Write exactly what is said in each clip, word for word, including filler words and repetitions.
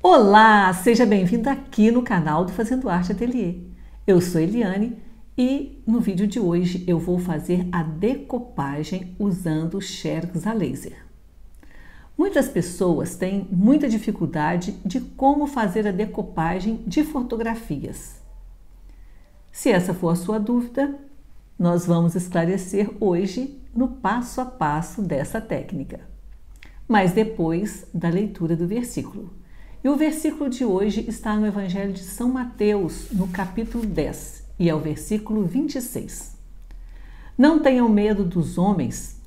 Olá, seja bem-vindo aqui no canal do Fazendo Arte Ateliê. Eu sou Eliane e no vídeo de hoje eu vou fazer a decopagem usando Xerox a laser. Muitas pessoas têm muita dificuldade de como fazer a decopagem de fotografias. Se essa for a sua dúvida, nós vamos esclarecer hoje no passo a passo dessa técnica, mas depois da leitura do versículo. E o versículo de hoje está no Evangelho de São Mateus, no capítulo dez, e é o versículo vinte e seis. Não tenham medo dos homens,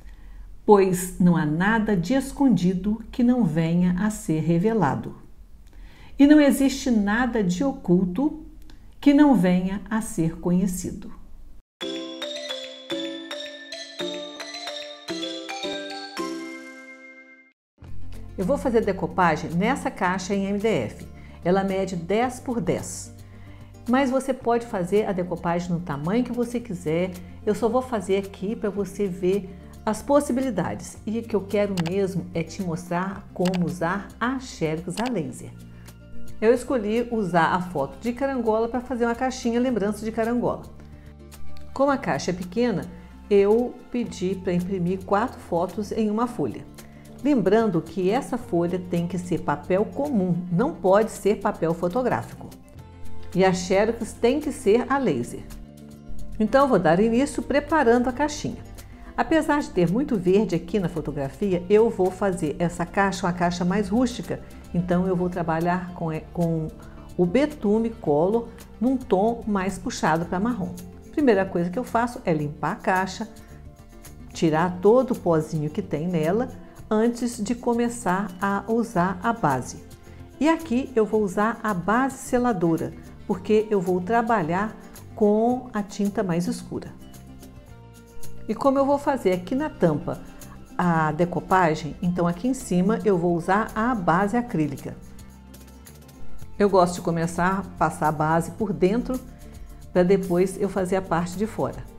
pois não há nada de escondido que não venha a ser revelado. E não existe nada de oculto que não venha a ser conhecido. Eu vou fazer decopagem nessa caixa em M D F, ela mede dez por dez, mas você pode fazer a decopagem no tamanho que você quiser. Eu só vou fazer aqui para você ver as possibilidades, e o que eu quero mesmo é te mostrar como usar a Xerox a laser. Eu escolhi usar a foto de Carangola para fazer uma caixinha lembrança de Carangola. Como a caixa é pequena, eu pedi para imprimir quatro fotos em uma folha. Lembrando que essa folha tem que ser papel comum, não pode ser papel fotográfico. E a Xerox tem que ser a laser. Então eu vou dar início preparando a caixinha. Apesar de ter muito verde aqui na fotografia, eu vou fazer essa caixa uma caixa mais rústica. Então eu vou trabalhar com, com o Betume Color num tom mais puxado para marrom. Primeira coisa que eu faço é limpar a caixa, tirar todo o pozinho que tem nela, antes de começar a usar a base. E aqui eu vou usar a base seladora, porque eu vou trabalhar com a tinta mais escura. E como eu vou fazer aqui na tampa a decopagem, então aqui em cima eu vou usar a base acrílica. Eu gosto de começar a passar a base por dentro, para depois eu fazer a parte de fora.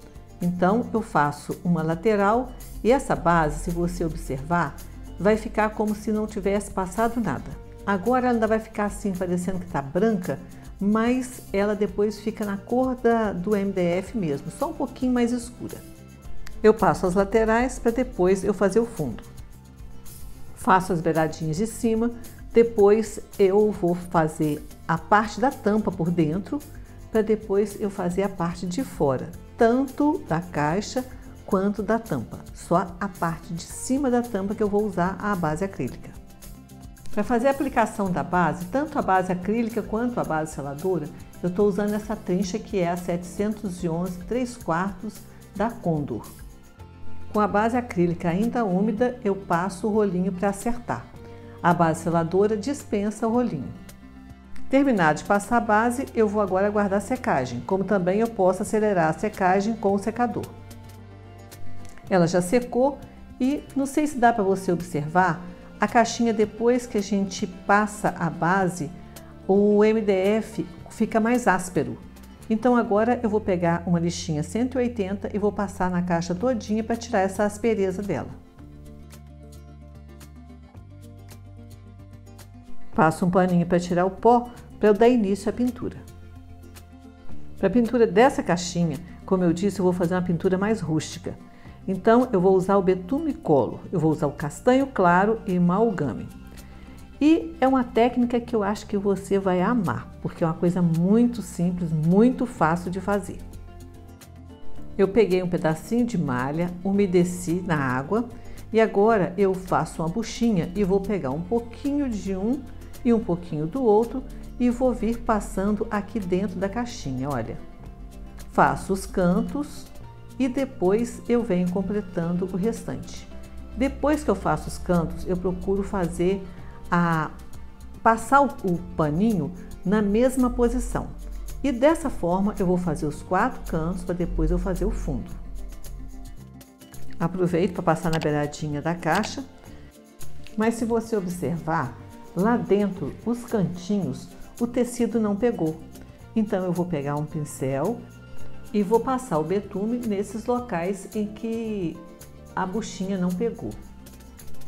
Então eu faço uma lateral, e essa base, se você observar, vai ficar como se não tivesse passado nada. Agora ela ainda vai ficar assim, parecendo que tá branca, mas ela depois fica na cor da, do M D F mesmo, só um pouquinho mais escura. Eu passo as laterais para depois eu fazer o fundo. Faço as beiradinhas de cima, depois eu vou fazer a parte da tampa por dentro, para depois eu fazer a parte de fora, tanto da caixa quanto da tampa, só a parte de cima da tampa que eu vou usar a base acrílica. Para fazer a aplicação da base, tanto a base acrílica quanto a base seladora, eu estou usando essa trincha que é a setecentos e onze três quartos da Condor. Com a base acrílica ainda úmida, eu passo o rolinho para acertar. A base seladora dispensa o rolinho. Terminado de passar a base, eu vou agora aguardar a secagem, como também eu posso acelerar a secagem com o secador. Ela já secou e não sei se dá para você observar, a caixinha depois que a gente passa a base, o M D F fica mais áspero. Então agora eu vou pegar uma lixinha cento e oitenta e vou passar na caixa todinha para tirar essa aspereza dela. Passo um paninho para tirar o pó, para eu dar início à pintura. Para a pintura dessa caixinha, como eu disse, eu vou fazer uma pintura mais rústica. Então eu vou usar o Betume Color, eu vou usar o castanho claro e Mahogany. E é uma técnica que eu acho que você vai amar, porque é uma coisa muito simples, muito fácil de fazer. Eu peguei um pedacinho de malha, umedeci na água e agora eu faço uma buchinha e vou pegar um pouquinho de um e um pouquinho do outro e vou vir passando aqui dentro da caixinha, olha. Faço os cantos e depois eu venho completando o restante. Depois que eu faço os cantos, eu procuro fazer a... passar o paninho na mesma posição. E dessa forma eu vou fazer os quatro cantos para depois eu fazer o fundo. Aproveito para passar na beiradinha da caixa, mas se você observar, lá dentro, os cantinhos, o tecido não pegou. Então eu vou pegar um pincel e vou passar o betume nesses locais em que a buchinha não pegou.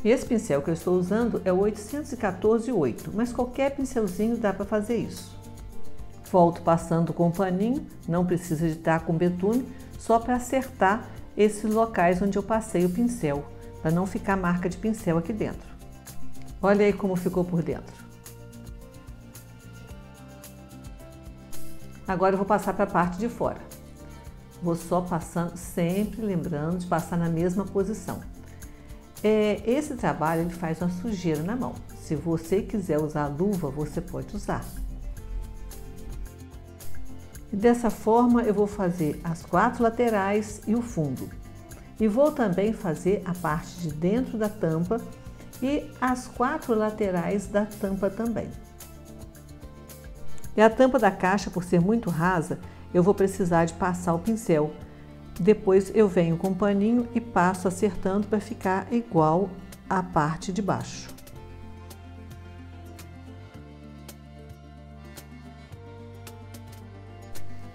E esse pincel que eu estou usando é o oitocentos e quatorze oito, mas qualquer pincelzinho dá para fazer isso. Volto passando com o paninho, não precisa de estar com betume, só para acertar esses locais onde eu passei o pincel, para não ficar marca de pincel aqui dentro. Olha aí como ficou por dentro. Agora eu vou passar para a parte de fora. Vou só passando, sempre lembrando de passar na mesma posição. É, esse trabalho ele faz uma sujeira na mão. Se você quiser usar a luva, você pode usar. E dessa forma eu vou fazer as quatro laterais e o fundo. E vou também fazer a parte de dentro da tampa e as quatro laterais da tampa também. E a tampa da caixa, por ser muito rasa, eu vou precisar de passar o pincel. Depois eu venho com um paninho e passo acertando para ficar igual à parte de baixo.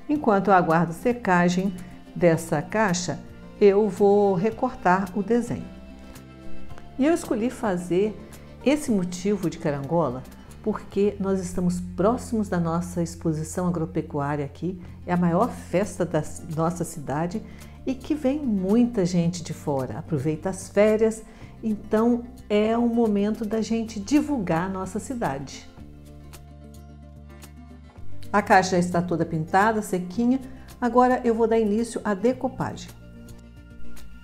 Enquanto eu aguardo a secagem dessa caixa, eu vou recortar o desenho. E eu escolhi fazer esse motivo de carangola porque nós estamos próximos da nossa exposição agropecuária aqui, é a maior festa da nossa cidade e que vem muita gente de fora, aproveita as férias, então é o momento da gente divulgar a nossa cidade. A caixa já está toda pintada, sequinha, agora eu vou dar início à decopagem.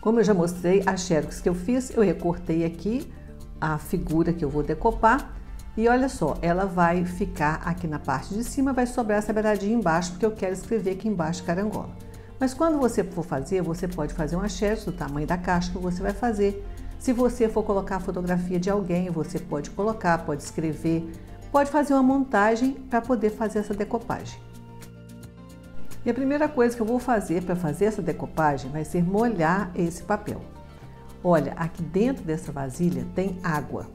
Como eu já mostrei a Xerox que eu fiz, eu recortei aqui a figura que eu vou decopar. E olha só, ela vai ficar aqui na parte de cima, vai sobrar essa beiradinha embaixo, porque eu quero escrever aqui embaixo carangola. Mas quando você for fazer, você pode fazer uma xerox do tamanho da caixa que você vai fazer. Se você for colocar a fotografia de alguém, você pode colocar, pode escrever, pode fazer uma montagem para poder fazer essa decopagem. E a primeira coisa que eu vou fazer para fazer essa decopagem vai ser molhar esse papel. Olha, aqui dentro dessa vasilha tem água.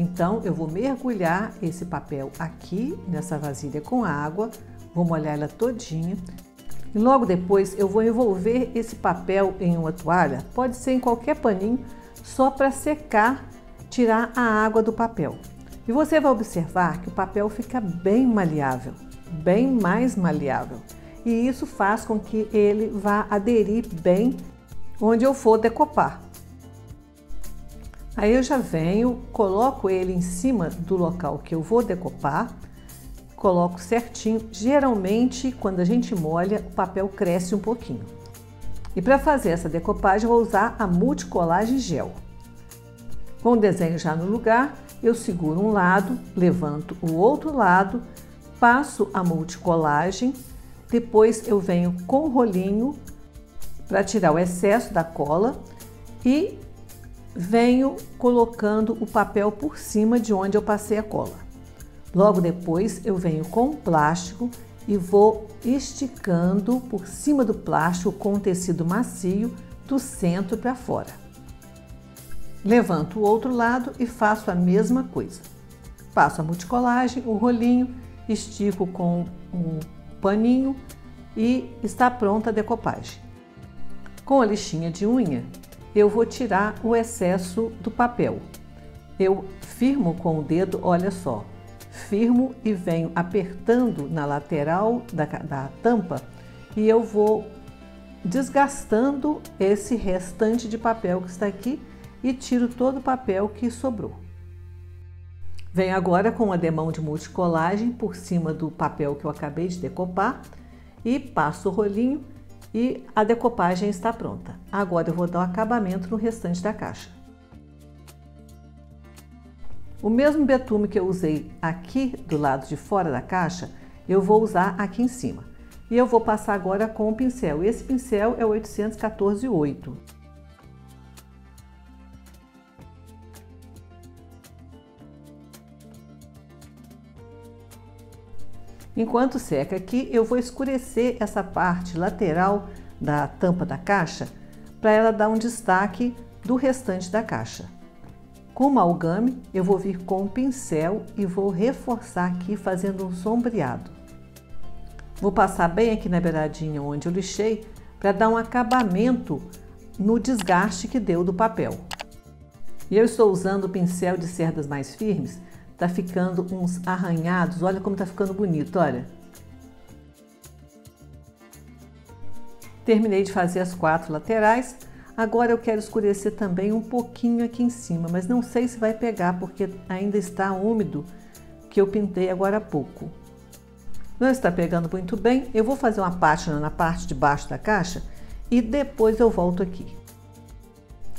Então, eu vou mergulhar esse papel aqui nessa vasilha com água, vou molhar ela todinha e logo depois eu vou envolver esse papel em uma toalha, pode ser em qualquer paninho, só para secar, tirar a água do papel. E você vai observar que o papel fica bem maleável, bem mais maleável, e isso faz com que ele vá aderir bem onde eu for decopar. Aí eu já venho, coloco ele em cima do local que eu vou decopar, coloco certinho. Geralmente, quando a gente molha, o papel cresce um pouquinho. E para fazer essa decopagem, eu vou usar a Multicolage Gel. Com o desenho já no lugar, eu seguro um lado, levanto o outro lado, passo a multicolagem, depois eu venho com o rolinho para tirar o excesso da cola e venho colocando o papel por cima de onde eu passei a cola. Logo depois eu venho com o plástico e vou esticando por cima do plástico com o tecido macio do centro para fora. Levanto o outro lado e faço a mesma coisa. Passo a multicolagem, o rolinho, estico com um paninho e está pronta a decopagem. Com a lixinha de unha, eu vou tirar o excesso do papel. Eu firmo com o dedo, olha só, firmo e venho apertando na lateral da, da tampa e eu vou desgastando esse restante de papel que está aqui e tiro todo o papel que sobrou. Venho agora com a demão de multicolagem por cima do papel que eu acabei de decopar e passo o rolinho. E a decopagem está pronta. Agora eu vou dar um acabamento no restante da caixa. O mesmo betume que eu usei aqui do lado de fora da caixa, eu vou usar aqui em cima. E eu vou passar agora com o pincel. Esse pincel é o oitocentos e quatorze oito. Enquanto seca aqui, eu vou escurecer essa parte lateral da tampa da caixa para ela dar um destaque do restante da caixa. Com o Mahogany, eu vou vir com o pincel e vou reforçar aqui fazendo um sombreado. Vou passar bem aqui na beiradinha onde eu lixei para dar um acabamento no desgaste que deu do papel. E eu estou usando o pincel de cerdas mais firmes, tá ficando uns arranhados, olha como tá ficando bonito, olha. Terminei de fazer as quatro laterais, agora eu quero escurecer também um pouquinho aqui em cima, mas não sei se vai pegar porque ainda está úmido, que eu pintei agora há pouco. Não está pegando muito bem, eu vou fazer uma pátina na parte de baixo da caixa e depois eu volto aqui.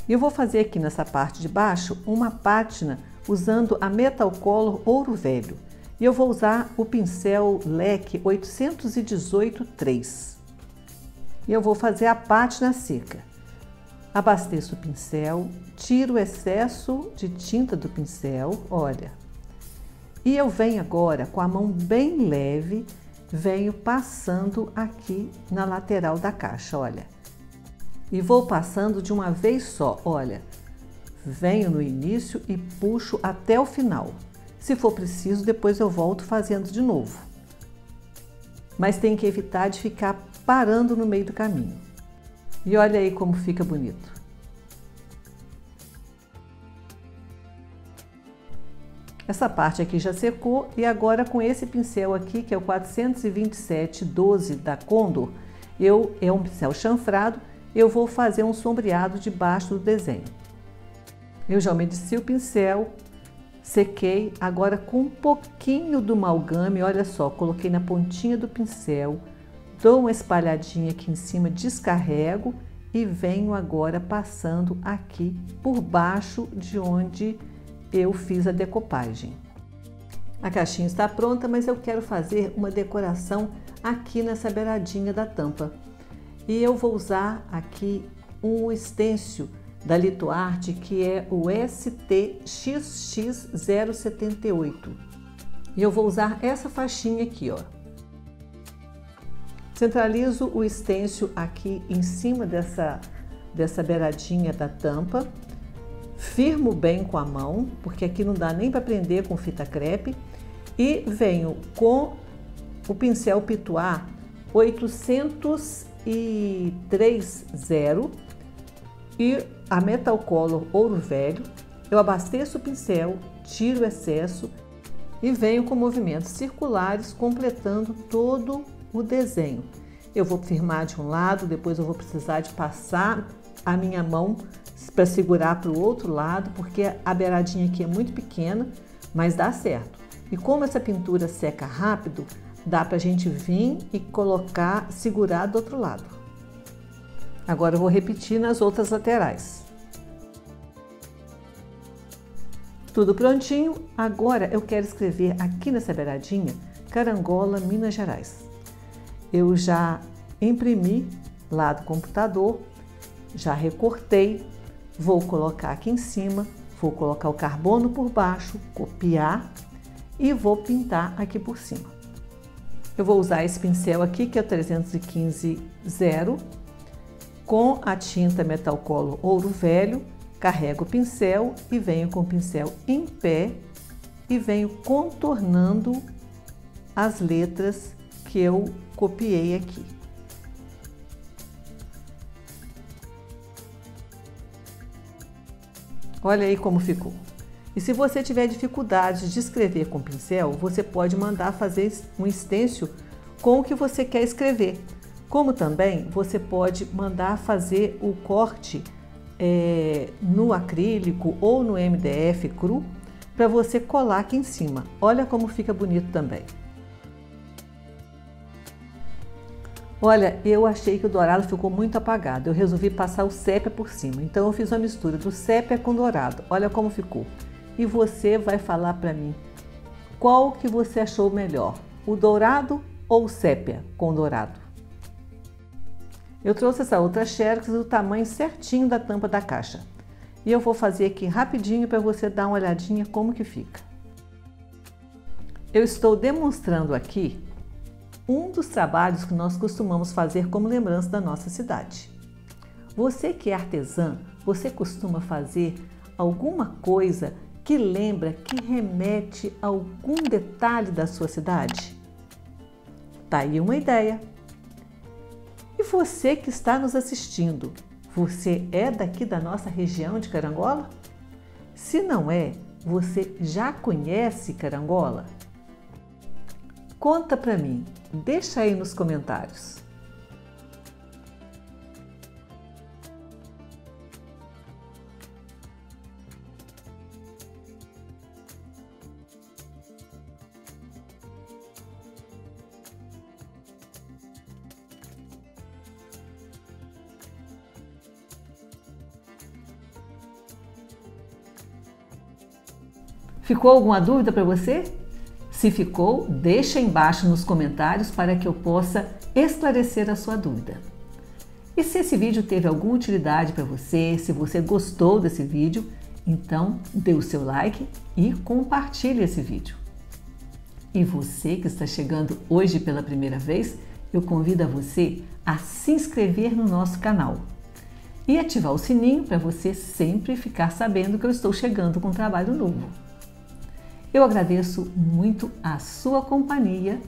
Eu vou fazer aqui nessa parte de baixo uma pátina usando a Metal Color Ouro Velho. E eu vou usar o pincel leque oito um oito três. E eu vou fazer a pátina seca. Abasteço o pincel, tiro o excesso de tinta do pincel, olha. E eu venho agora com a mão bem leve, venho passando aqui na lateral da caixa, olha. E vou passando de uma vez só, olha, venho no início e puxo até o final. Se for preciso, depois eu volto fazendo de novo. Mas tem que evitar de ficar parando no meio do caminho. E olha aí como fica bonito. Essa parte aqui já secou e agora com esse pincel aqui, que é o quatrocentos e vinte e sete doze da Condor, eu, é um pincel chanfrado, eu vou fazer um sombreado debaixo do desenho. Eu já umedeci o pincel, sequei, agora com um pouquinho do Mahogany, olha só, coloquei na pontinha do pincel, dou uma espalhadinha aqui em cima, descarrego e venho agora passando aqui por baixo de onde eu fiz a decopagem. A caixinha está pronta, mas eu quero fazer uma decoração aqui nessa beiradinha da tampa. E eu vou usar aqui um stencil da Lituarte, que é o S T X X zero sete oito. E eu vou usar essa faixinha aqui, ó. Centralizo o stencil aqui em cima dessa, dessa beiradinha da tampa. Firmo bem com a mão, porque aqui não dá nem para prender com fita crepe. E venho com o pincel Pituá oito zero zero e três zero e a Metal Color Ouro Velho, eu abasteço o pincel, tiro o excesso e venho com movimentos circulares completando todo o desenho. Eu vou firmar de um lado, depois eu vou precisar de passar a minha mão para segurar para o outro lado, porque a beiradinha aqui é muito pequena, mas dá certo. E como essa pintura seca rápido, dá para a gente vir e colocar, segurar do outro lado. Agora eu vou repetir nas outras laterais. Tudo prontinho. Agora eu quero escrever aqui nessa beiradinha, Carangola, Minas Gerais. Eu já imprimi lá do computador, já recortei, vou colocar aqui em cima, vou colocar o carbono por baixo, copiar e vou pintar aqui por cima. Eu vou usar esse pincel aqui, que é o trezentos e quinze zero, com a tinta Metal Color Ouro Velho, carrego o pincel e venho com o pincel em pé e venho contornando as letras que eu copiei aqui. Olha aí como ficou. E se você tiver dificuldade de escrever com pincel, você pode mandar fazer um stencil com o que você quer escrever. Como também você pode mandar fazer o corte é, no acrílico ou no M D F cru para você colar aqui em cima. Olha como fica bonito também. Olha, eu achei que o dourado ficou muito apagado. Eu resolvi passar o sépia por cima. Então eu fiz uma mistura do sépia com dourado. Olha como ficou. E você vai falar para mim qual que você achou melhor, o dourado ou o sépia com dourado? Eu trouxe essa outra Xerox do tamanho certinho da tampa da caixa e eu vou fazer aqui rapidinho para você dar uma olhadinha como que fica. Eu estou demonstrando aqui um dos trabalhos que nós costumamos fazer como lembrança da nossa cidade. Você que é artesã, você costuma fazer alguma coisa que lembra, que remete a algum detalhe da sua cidade? Tá aí uma ideia. E você que está nos assistindo, você é daqui da nossa região de Carangola? Se não é, você já conhece carangola? Conta pra mim, deixa aí nos comentários. Ficou alguma dúvida para você? Se ficou, deixa aí embaixo nos comentários para que eu possa esclarecer a sua dúvida. E se esse vídeo teve alguma utilidade para você, se você gostou desse vídeo, então dê o seu like e compartilhe esse vídeo. E você que está chegando hoje pela primeira vez, eu convido a você a se inscrever no nosso canal e ativar o sininho para você sempre ficar sabendo que eu estou chegando com um trabalho novo. Eu agradeço muito a sua companhia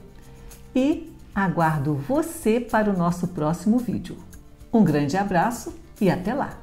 e aguardo você para o nosso próximo vídeo. Um grande abraço e até lá!